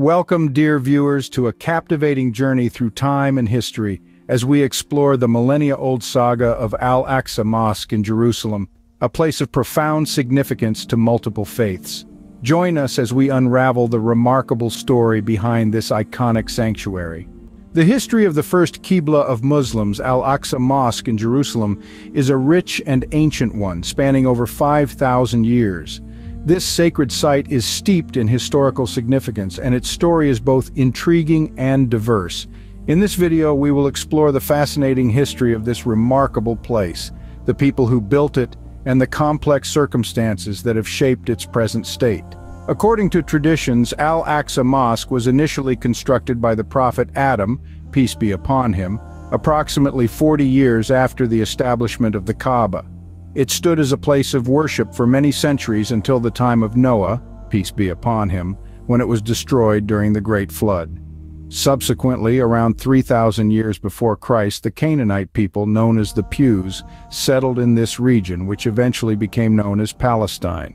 Welcome, dear viewers, to a captivating journey through time and history as we explore the millennia-old saga of Al-Aqsa Mosque in Jerusalem, a place of profound significance to multiple faiths. Join us as we unravel the remarkable story behind this iconic sanctuary. The history of the first Qibla of Muslims, Al-Aqsa Mosque in Jerusalem, is a rich and ancient one, spanning over 5,000 years. This sacred site is steeped in historical significance, and its story is both intriguing and diverse. In this video, we will explore the fascinating history of this remarkable place, the people who built it, and the complex circumstances that have shaped its present state. According to traditions, Al-Aqsa Mosque was initially constructed by the Prophet Adam, peace be upon him, approximately 40 years after the establishment of the Kaaba. It stood as a place of worship for many centuries until the time of Noah, peace be upon him, when it was destroyed during the Great Flood. Subsequently, around 3,000 years before Christ, the Canaanite people, known as the Pews, settled in this region, which eventually became known as Palestine.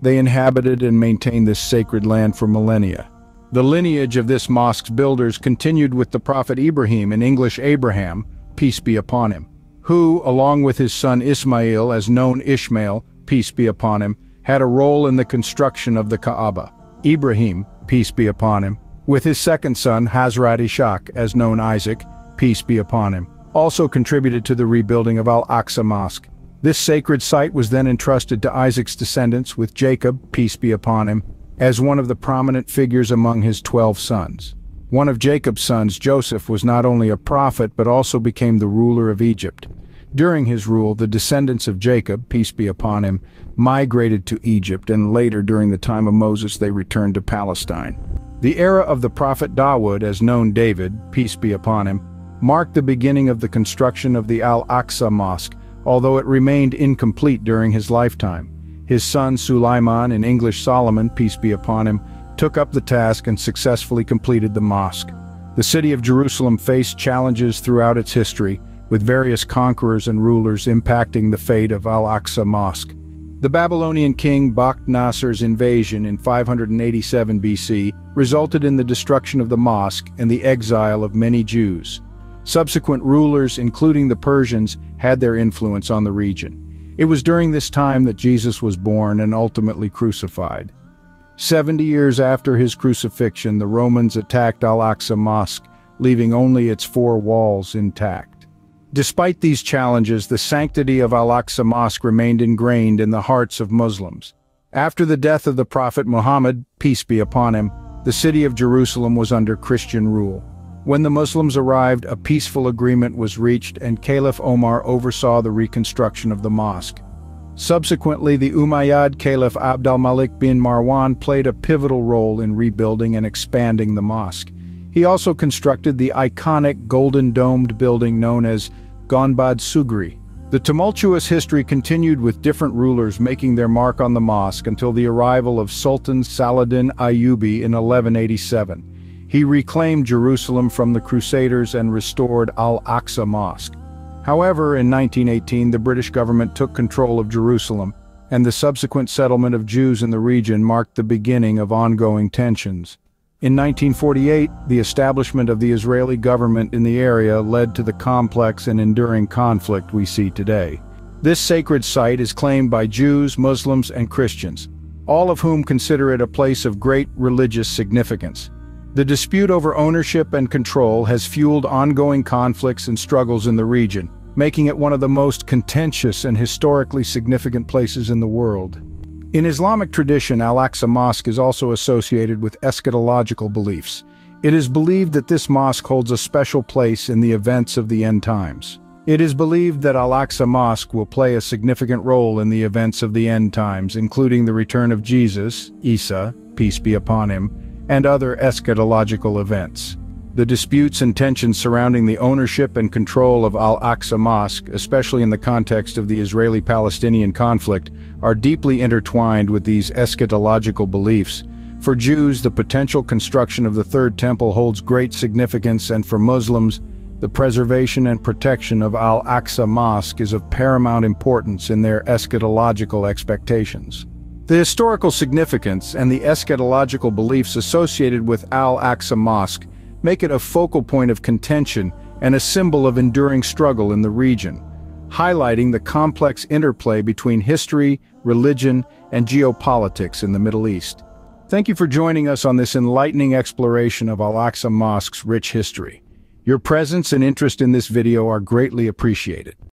They inhabited and maintained this sacred land for millennia. The lineage of this mosque's builders continued with the Prophet Ibrahim, in English Abraham, peace be upon him, who, along with his son Ismail, as known Ishmael, peace be upon him, had a role in the construction of the Kaaba. Ibrahim, peace be upon him, with his second son Hazrat Ishaq, as known Isaac, peace be upon him, also contributed to the rebuilding of Al-Aqsa Mosque. This sacred site was then entrusted to Isaac's descendants, with Jacob, peace be upon him, as one of the prominent figures among his 12 sons. One of Jacob's sons, Joseph, was not only a prophet but also became the ruler of Egypt. During his rule, the descendants of Jacob, peace be upon him, migrated to Egypt, and later, during the time of Moses, they returned to Palestine. The era of the Prophet Dawood, as known David, peace be upon him, marked the beginning of the construction of the Al-Aqsa Mosque, although it remained incomplete during his lifetime. His son Suleiman, in English Solomon, peace be upon him, took up the task and successfully completed the mosque. The city of Jerusalem faced challenges throughout its history, with various conquerors and rulers impacting the fate of Al-Aqsa Mosque. The Babylonian king Bachnassar's invasion in 587 BC resulted in the destruction of the mosque and the exile of many Jews. Subsequent rulers, including the Persians, had their influence on the region. It was during this time that Jesus was born and ultimately crucified. 70 years after his crucifixion, the Romans attacked Al-Aqsa Mosque, leaving only its four walls intact. Despite these challenges, the sanctity of Al-Aqsa Mosque remained ingrained in the hearts of Muslims. After the death of the Prophet Muhammad, peace be upon him, the city of Jerusalem was under Christian rule. When the Muslims arrived, a peaceful agreement was reached, and Caliph Omar oversaw the reconstruction of the mosque. Subsequently, the Umayyad Caliph Abd al-Malik bin Marwan played a pivotal role in rebuilding and expanding the mosque. He also constructed the iconic golden-domed building known as Gonbad Sughri. The tumultuous history continued, with different rulers making their mark on the mosque, until the arrival of Sultan Saladin Ayyubi in 1187. He reclaimed Jerusalem from the Crusaders and restored Al-Aqsa Mosque. However, in 1918, the British government took control of Jerusalem, and the subsequent settlement of Jews in the region marked the beginning of ongoing tensions. In 1948, the establishment of the Israeli government in the area led to the complex and enduring conflict we see today. This sacred site is claimed by Jews, Muslims, and Christians, all of whom consider it a place of great religious significance. The dispute over ownership and control has fueled ongoing conflicts and struggles in the region, making it one of the most contentious and historically significant places in the world. In Islamic tradition, Al-Aqsa Mosque is also associated with eschatological beliefs. It is believed that this mosque holds a special place in the events of the end times. It is believed that Al-Aqsa Mosque will play a significant role in the events of the end times, including the return of Jesus, Isa, peace be upon him, and other eschatological events. The disputes and tensions surrounding the ownership and control of Al-Aqsa Mosque, especially in the context of the Israeli-Palestinian conflict, are deeply intertwined with these eschatological beliefs. For Jews, the potential construction of the Third Temple holds great significance, and for Muslims, the preservation and protection of Al-Aqsa Mosque is of paramount importance in their eschatological expectations. The historical significance and the eschatological beliefs associated with Al-Aqsa Mosque make it a focal point of contention and a symbol of enduring struggle in the region, highlighting the complex interplay between history, religion, and geopolitics in the Middle East. Thank you for joining us on this enlightening exploration of Al-Aqsa Mosque's rich history. Your presence and interest in this video are greatly appreciated.